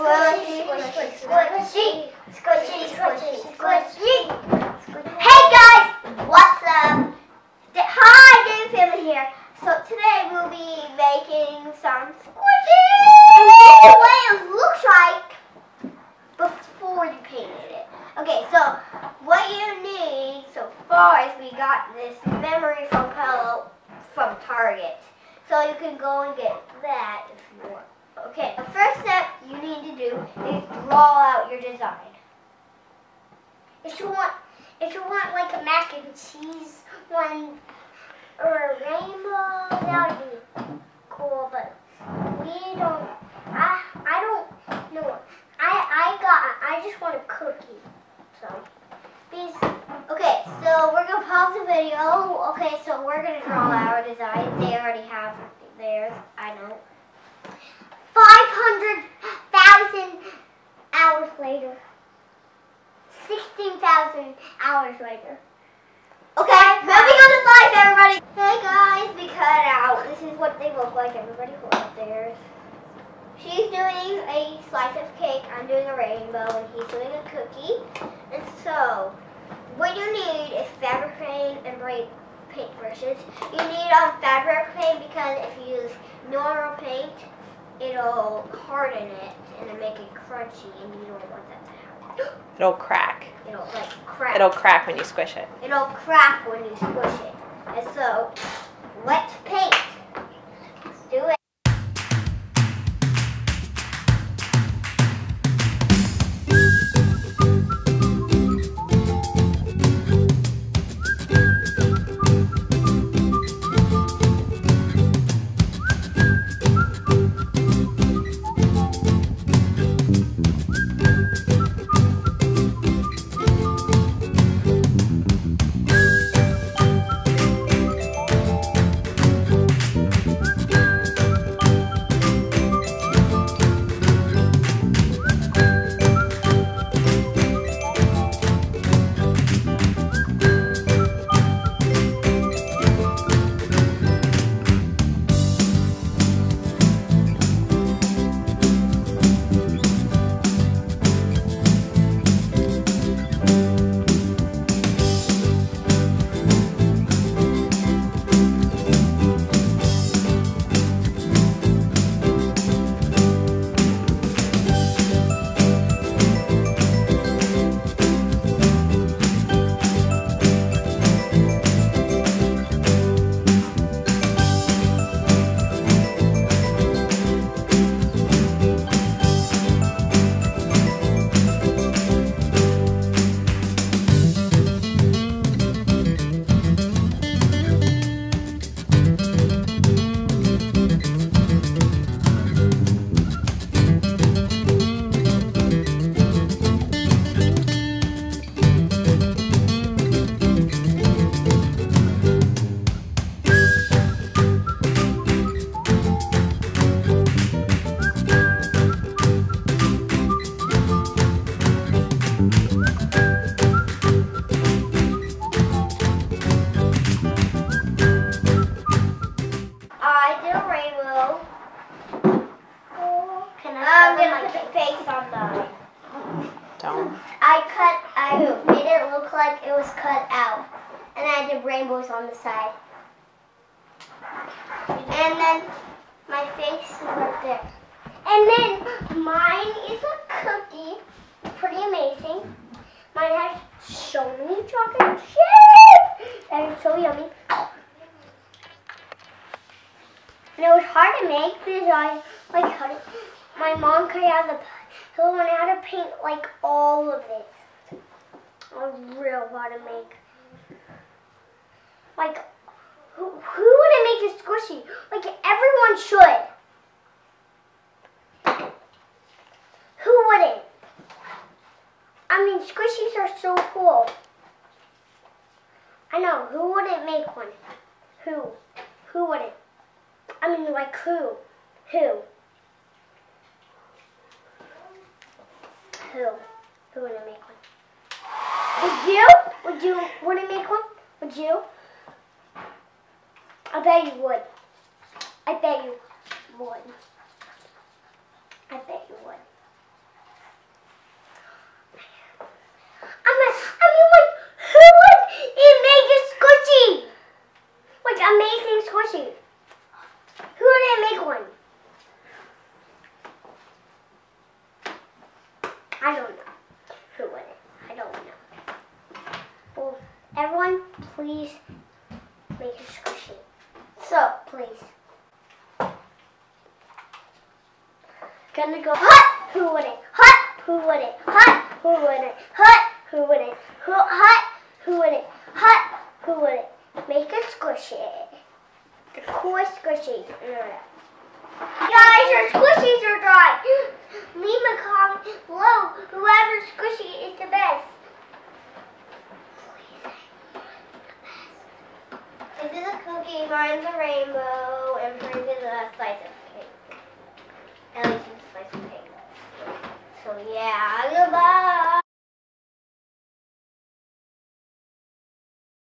Hey guys, what's up? Hi, Davis Family here. So today we'll be making some squishies. And this is the way it looks like before you painted it. Okay, so what you need so far is we got this memory foam pillow from Target. So you can go and get that if you want. Okay, the first step you need to do is draw out your design. If you want like a mac and cheese one or a rainbow, that would be cool, but we don't, I don't know. I just want a cookie. So please. Okay, so we're gonna pause the video. Okay, so we're gonna draw our design. They already have theirs, I know. 500,000 hours later. 16,000 hours later. Okay, moving on to life, everybody. Hey guys, we cut out. This is what they look like. Everybody hold up theirs. She's doing a slice of cake. I'm doing a rainbow, and he's doing a cookie. And so, what you need is fabric paint and paint brushes. You need fabric paint because if you use normal paint, it'll harden it and it'll make it crunchy, and you don't want that to happen. It'll crack. It'll like crack. It'll crack when you squish it. It'll crack when you squish it. And so, let's paint. Let's do it. I made it look like it was cut out, and I did rainbows on the side, and then my face is up there, and then mine is a cookie, pretty amazing. Mine has so many chocolate chips, and it's so yummy, and it was hard to make because I like how my mom cut out the pillow and how to paint like all of it. I really want to make, like, who would I make this squishy? Like, everyone should. Who wouldn't? I mean, squishies are so cool. I know, who wouldn't make one? Who wouldn't? I mean, like, who wouldn't make one? Would you want to make one? Would you? I bet you would. I bet you would. I bet you would. please make it squishy. So, please. Gonna go hot, who wouldn't? Hot, who wouldn't? Hot, who wouldn't? Hot, who wouldn't? Hot, who wouldn't? Hot, who wouldn't? Make it squishy. The coolest squishies. Guys, your squishies are dry. Leave a comment below. Whoever's squishy is the best. This is a cookie, mine's a rainbow, and hers is a slice of cake. At least it's a slice of cake. So yeah.